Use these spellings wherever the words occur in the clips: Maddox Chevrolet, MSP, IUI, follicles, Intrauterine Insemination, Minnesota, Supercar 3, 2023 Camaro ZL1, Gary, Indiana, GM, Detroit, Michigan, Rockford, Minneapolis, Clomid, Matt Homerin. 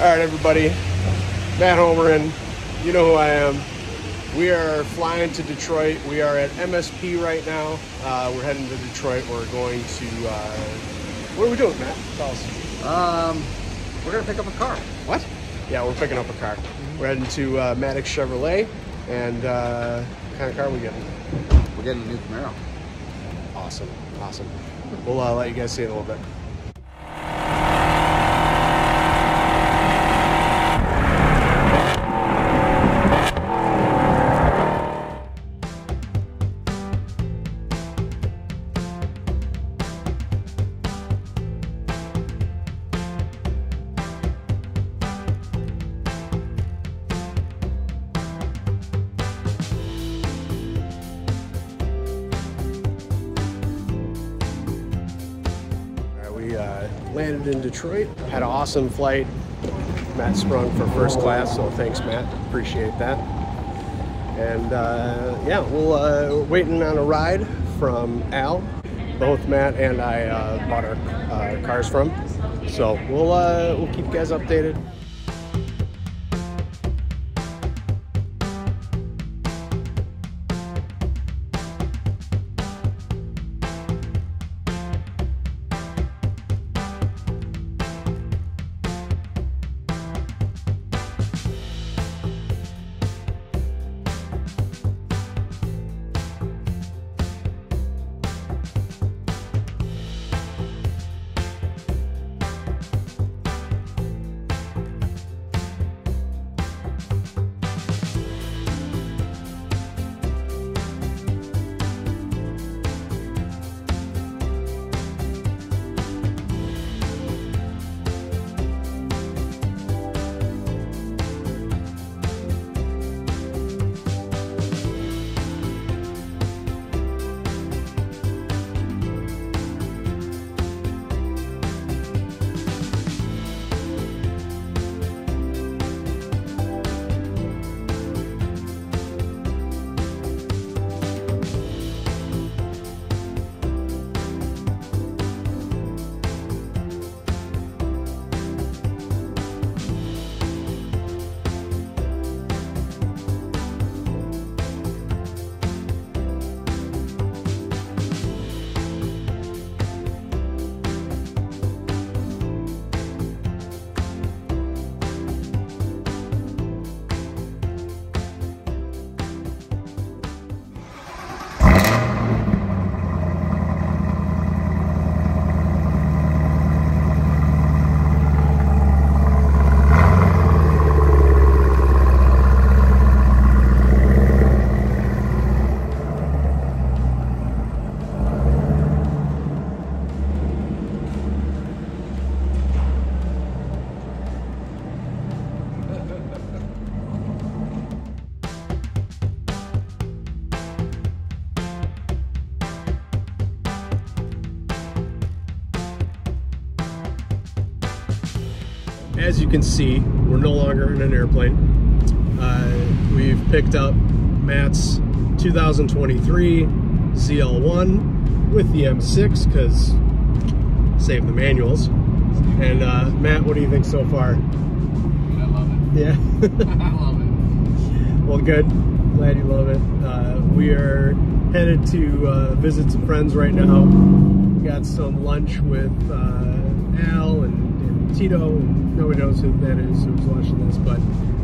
Alright everybody, Matt Homerin, you know who I am. We are flying to Detroit. We are at MSP right now. We're heading to Detroit. We're going to, what are we doing, Matt? Tell us. We're going to pick up a car. What? Yeah, we're picking up a car. We're heading to Maddox Chevrolet, and what kind of car are we getting? We're getting a new Camaro. Awesome, awesome. We'll let you guys see it in a little bit. Landed in Detroit, had an awesome flight. Matt sprung for first class, so thanks Matt, appreciate that. And yeah, we're waiting on a ride from Al. Both Matt and I bought our cars from, so we'll keep you guys updated. As you can see, we're no longer in an airplane. We've picked up Matt's 2023 ZL1 with the M6 because save the manuals. And Matt, what do you think so far? I love it. Yeah. I love it. Well, good. Glad you love it. We are headed to visit some friends right now. We got some lunch with Al and Tito. Nobody knows who that is who's watching this, but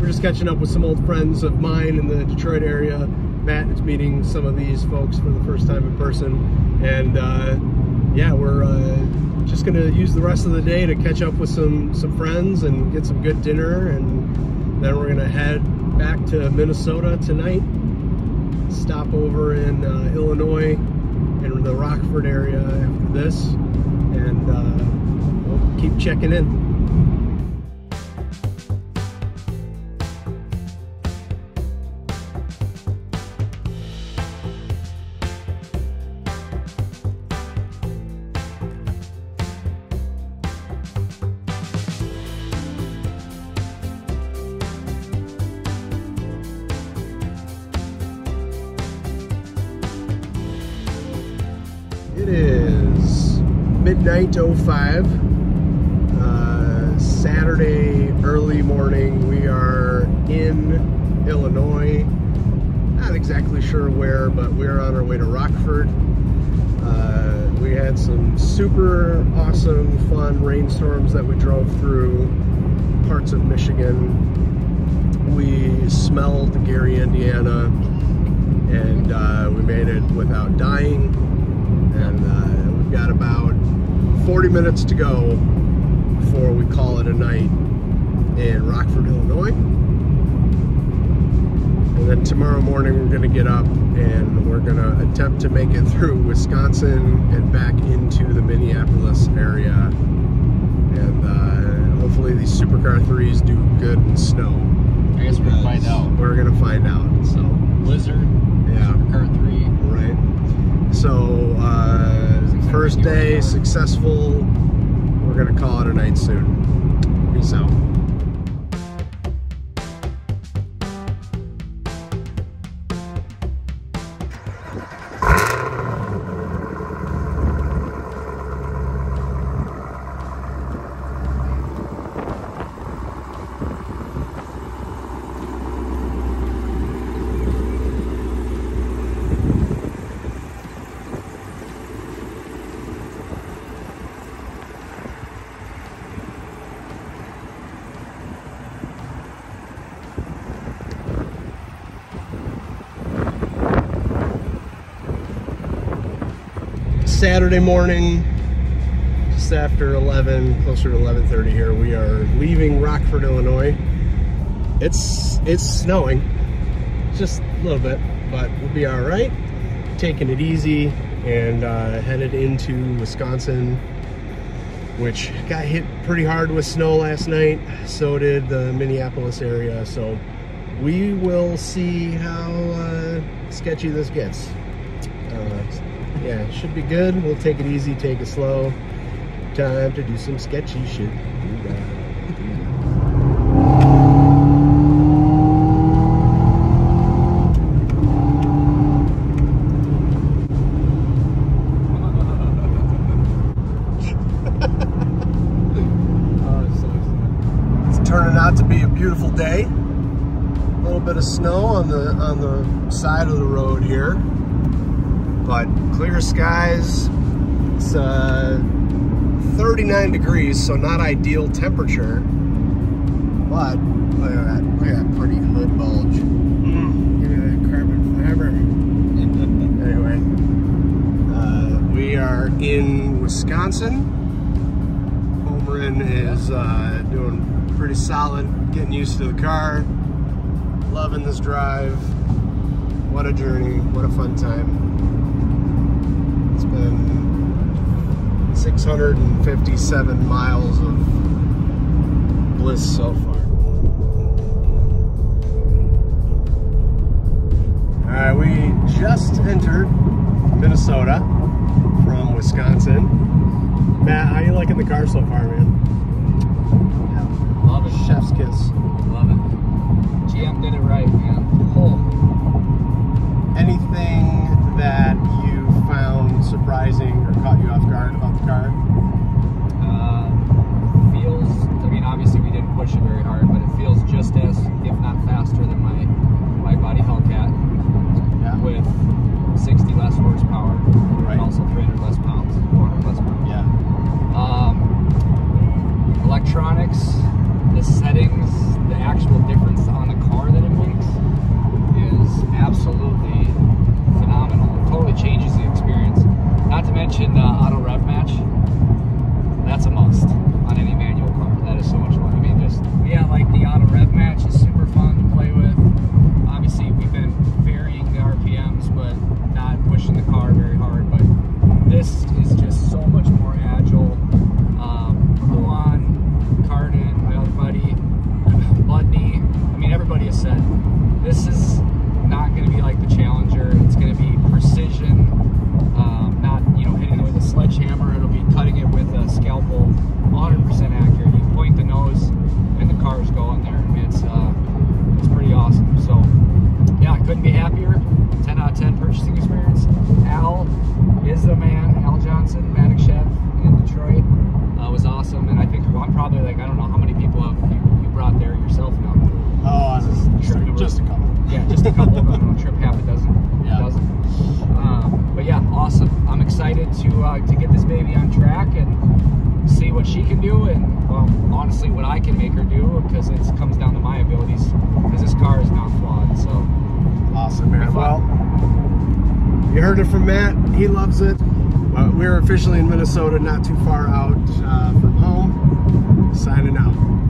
we're just catching up with some old friends of mine in the Detroit area. Matt is meeting some of these folks for the first time in person, and yeah, we're just gonna use the rest of the day to catch up with some friends and get some good dinner, and then we're gonna head back to Minnesota tonight, stop over in Illinois in the Rockford area after this, and we'll keep checking in. It is midnight 05, Saturday early early morning. We are in Illinois. Not exactly sure where, but we're on our way to Rockford. We had some super awesome, fun rainstorms that we drove through parts of Michigan. We smelled Gary, Indiana, and we made it without dying. And we've got about 40 minutes to go before we call it a night in Rockford, Illinois. And then tomorrow morning we're going to get up and we're going to attempt to make it through Wisconsin and back into the Minneapolis area. And hopefully these Supercar 3s do good in snow. I guess we're going to find out. We're going to find out. So blizzard, yeah. Supercar 3. Right. So first day, successful. We're going to call it a night soon. Peace out. Saturday morning, just after 11, closer to 11:30 here, we are leaving Rockford, Illinois. It's snowing, just a little bit, but we'll be all right. Taking it easy and headed into Wisconsin, which got hit pretty hard with snow last night. So did the Minneapolis area. So we will see how sketchy this gets. Yeah, it should be good. We'll take it easy, take it slow. Time to do some sketchy shit. It's turning out to be a beautiful day. A little bit of snow on the side of the road here. But clear skies, it's 39 degrees, so not ideal temperature, but look at that pretty hood bulge. Look at that carbon fiber. Anyway, we are in Wisconsin. Homerin is doing pretty solid, getting used to the car, loving this drive. What a journey, what a fun time. It's been 657 miles of bliss so far. All right, we just entered Minnesota from Wisconsin. Matt, how you liking the car so far, man? Yeah, love it. Chef's kiss. Love it. GM did it right, man. Cool. Anything that you found surprising or caught you off guard about the car? Feels, I mean, obviously we didn't push it very hard, but it feels just as, if not faster than my body Hellcat, yeah, with 60 less horsepower, right, and also 300 less pounds, 400 less pounds. Yeah. to come over and it'll trip half a dozen. Yeah. But yeah, awesome. I'm excited to get this baby on track and see what she can do, and well, honestly, what I can make her do, because it comes down to my abilities. Because this car is not flawed. So awesome, man. Well, you heard it from Matt. He loves it. We're officially in Minnesota, not too far out from home. Signing out.